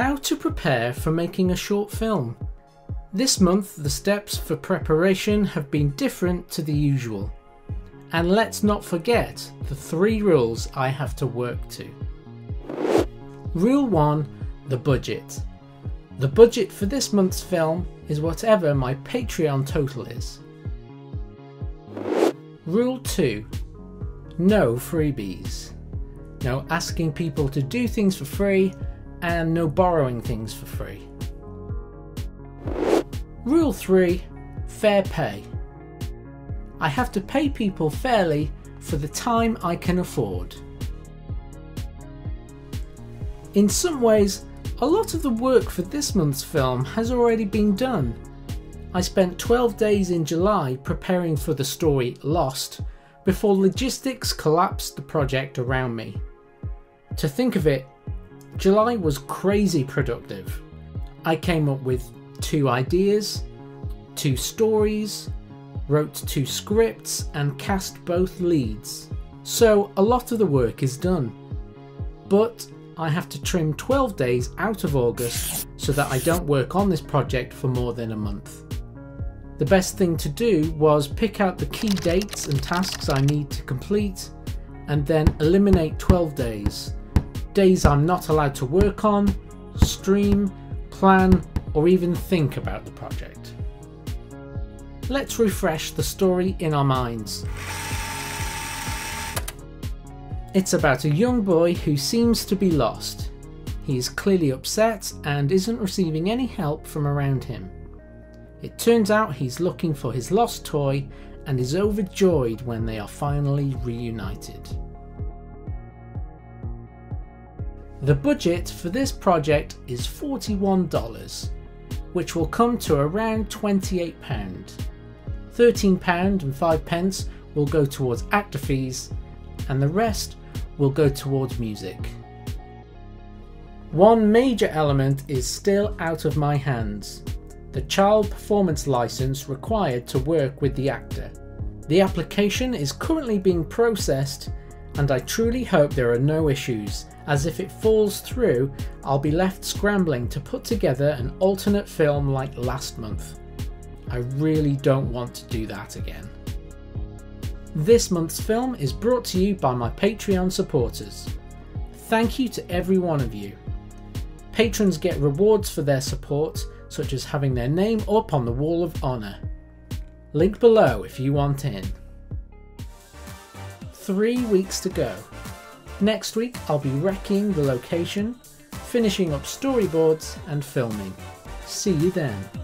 How to prepare for making a short film. This month the steps for preparation have been different to the usual. And let's not forget the three rules I have to work to. Rule 1, the budget. The budget for this month's film is whatever my Patreon total is. Rule 2, no freebies. No asking people to do things for free and no borrowing things for free. Rule 3, fair pay. I have to pay people fairly for the time I can afford. In some ways, a lot of the work for this month's film has already been done. I spent 12 days in July preparing for the story Lost before logistics collapsed the project around me. To think of it, July was crazy productive. I came up with 2 ideas, 2 stories, wrote 2 scripts and cast both leads. So a lot of the work is done. But I have to trim 12 days out of August so that I don't work on this project for more than a month. The best thing to do was pick out the key dates and tasks I need to complete and then eliminate 12 days. Days I'm not allowed to work on, stream, plan, or even think about the project. Let's refresh the story in our minds. It's about a young boy who seems to be lost. He is clearly upset and isn't receiving any help from around him. It turns out he's looking for his lost toy and is overjoyed when they are finally reunited. The budget for this project is $41, which will come to around £28. £13.05 will go towards actor fees and the rest will go towards music. One major element is still out of my hands, the child performance license required to work with the actor. The application is currently being processed and I truly hope there are no issues, as if it falls through, I'll be left scrambling to put together an alternate film like last month. I really don't want to do that again. This month's film is brought to you by my Patreon supporters. Thank you to every one of you. Patrons get rewards for their support, such as having their name up on the Wall of Honour. Link below if you want in. 3 weeks to go. Next week I'll be wrecking the location, finishing up storyboards and filming. See you then.